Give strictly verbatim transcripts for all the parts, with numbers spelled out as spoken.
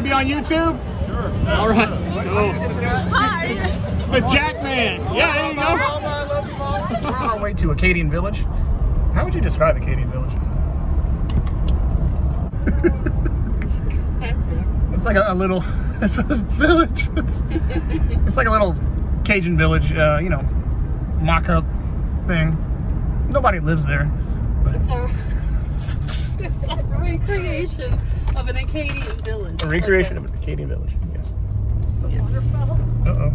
gonna be on YouTube? Sure. All right. Cool. Hi. It's The Jackman. Yeah, there you go. We're on our way to Acadian Village. How would you describe Acadian Village? That's it. It's like a, a little. It's a village. It's, it's like a little Cajun village, uh, you know, mock-up thing. Nobody lives there. But. It's, a, it's a recreation of an Acadian village. A recreation okay. of an Acadian village, yes. Yeah. Wonderful. Uh-oh.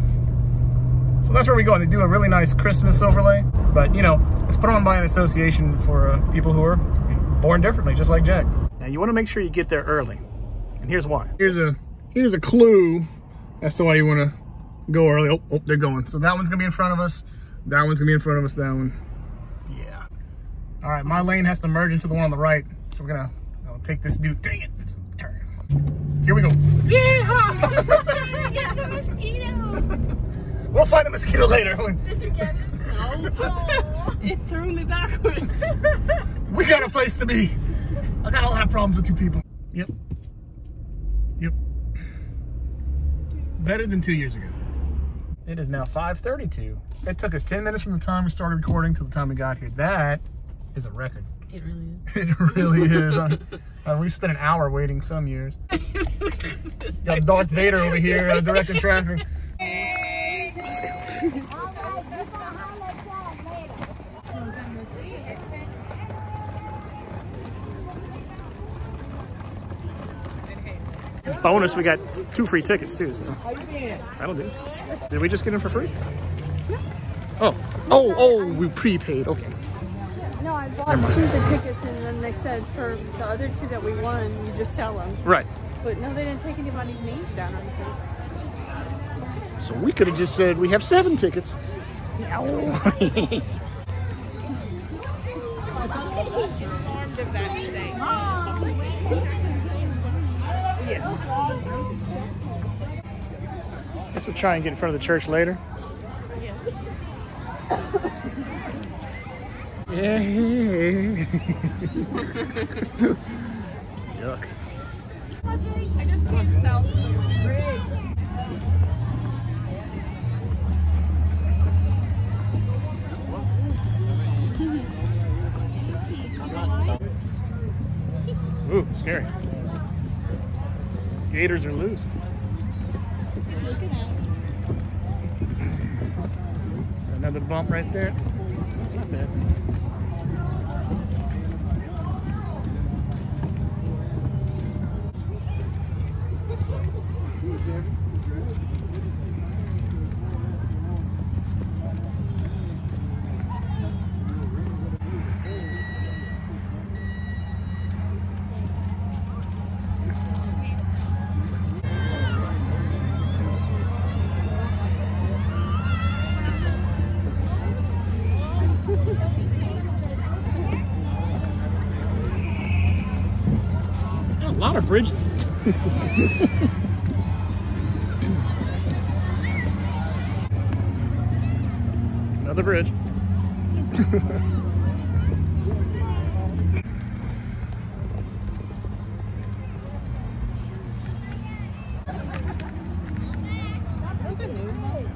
So that's where we go, and they do a really nice Christmas overlay. But, you know, it's put on by an association for uh, people who are born differently, just like Jack. Now, you want to make sure you get there early, and here's why. Here's a... Here's a clue as to why you want to go early. Oh, oh, they're going. So that one's going to be in front of us. That one's going to be in front of us. That one. Yeah. All right. My lane has to merge into the one on the right. So we're going to take this dude. Dang it. It's a turn. Here we go. Yeehaw! Trying to get the mosquito. We'll find the mosquito later. Did you get it? No. Oh, it threw me backwards. We got a place to be. I got a lot of problems with two people. Yep. Yep. Better than two years ago. It is now five thirty-two. It took us ten minutes from the time we started recording to the time we got here. That is a record. It really is. It really is. I, uh, we spent an hour waiting some years. Got Darth Vader over here uh, directing traffic. Let's go. Bonus, we got two free tickets too, so that'll do. Did we just get in for free? Oh, oh, oh, we prepaid, okay. No, I bought two of the tickets and then they said for the other two that we won, you just tell them. Right. But no, they didn't take anybody's name down on the case. So we could have just said, we have seven tickets. No. I guess we'll try and get in front of the church later. Yeah. Yuck. I just came south of the bridge. Ooh, scary. Gators are loose. Just looking at it. Another bump right there. Not bad. A lot of bridges. Another bridge.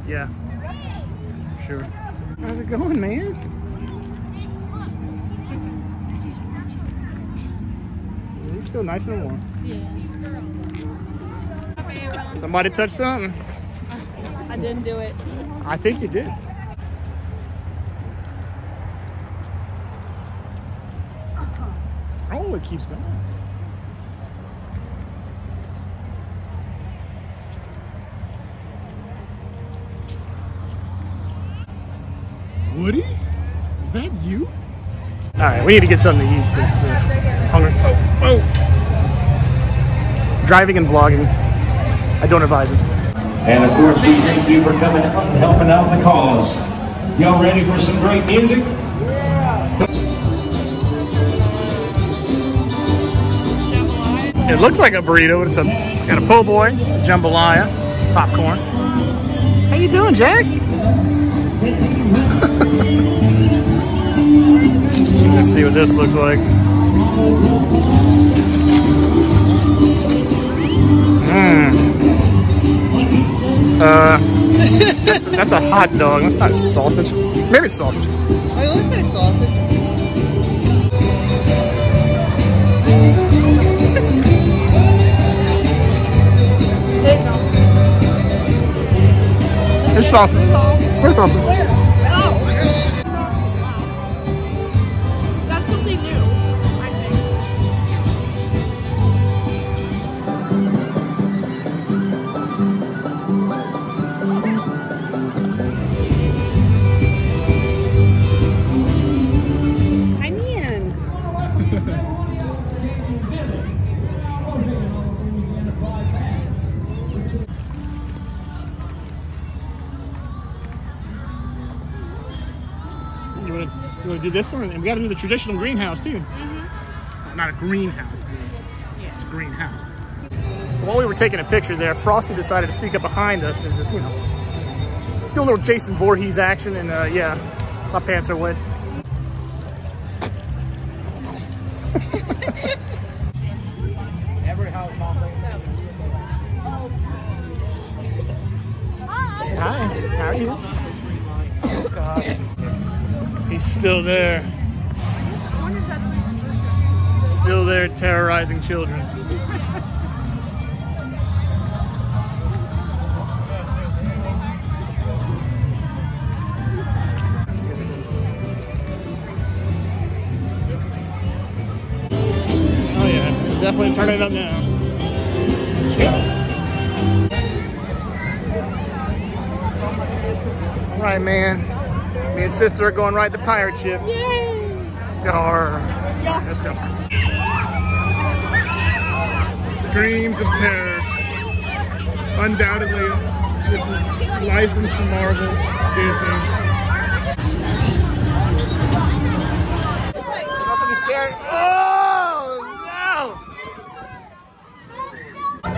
Yeah. Sure. How's it going, man? It's still nice and warm. Yeah. Somebody touched something. I didn't do it. I think you did. Oh, it keeps going. Woody? Is that you? All right, we need to get something to eat because uh, hungry. Oh, oh. Driving and vlogging, I don't advise it. And of course, we thank you for coming up and helping out the cause. Y'all ready for some great music? Yeah. It looks like a burrito. It's a got a po' boy, a jambalaya, popcorn. How you doing, Jack? Let's see what this looks like. Mm. Uh, that's, that's a hot dog. That's not sausage. Maybe it's sausage. It looks like sausage. It's off. Where's off? Where? Oh, wow. That's something new, I think. I'm in. You want to do this one, and we got to do the traditional greenhouse too. Mm-hmm. Not a greenhouse, yeah. It's a greenhouse. So while we were taking a picture there, Frosty decided to sneak up behind us and just, you know, do a little Jason Voorhees action, and uh, yeah, my pants are wet. Hi, how are you? Oh, God. He's still there. Still there terrorizing children. Oh yeah, definitely turn it up now. Yeah. All right, man. Me and sister are going ride the pirate ship. Yay! Yarr. Yeah. Let's go. Screams of terror. Undoubtedly, this is licensed from Marvel, Disney. Nothing to scare. Oh no! That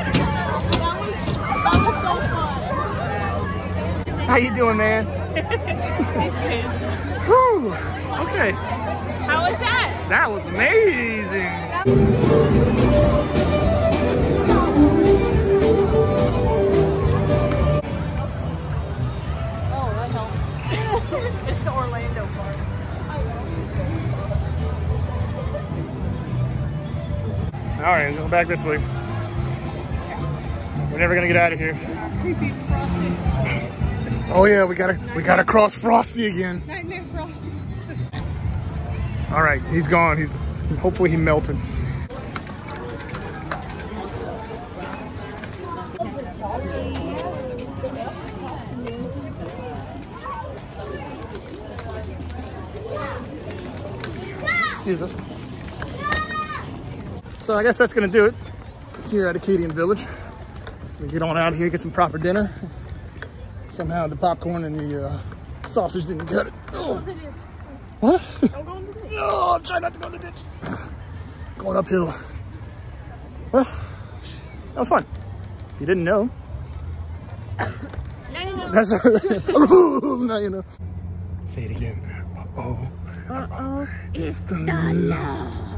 was, that was so fun. How you doing, man? Whew, okay. How was that? That was amazing. Oh, that helps. It's the Orlando part. I know. All right, go back this way. We're never gonna get out of here. Creepy Frosty. Oh yeah, we gotta we gotta cross Frosty again. Nightmare Frosty. All right, he's gone. He's hopefully he melted. Excuse us. So I guess that's gonna do it here at Acadian Village. We get on out of here, get some proper dinner. Somehow the popcorn and the uh, sausage didn't cut it. Oh. What? I'm going to the ditch. Oh, I'm trying not to go in the ditch. Going uphill. Well, that was fun. If you didn't know. Now you know. That's now you know. Say it again. Uh oh. Uh oh. It's, it's the law.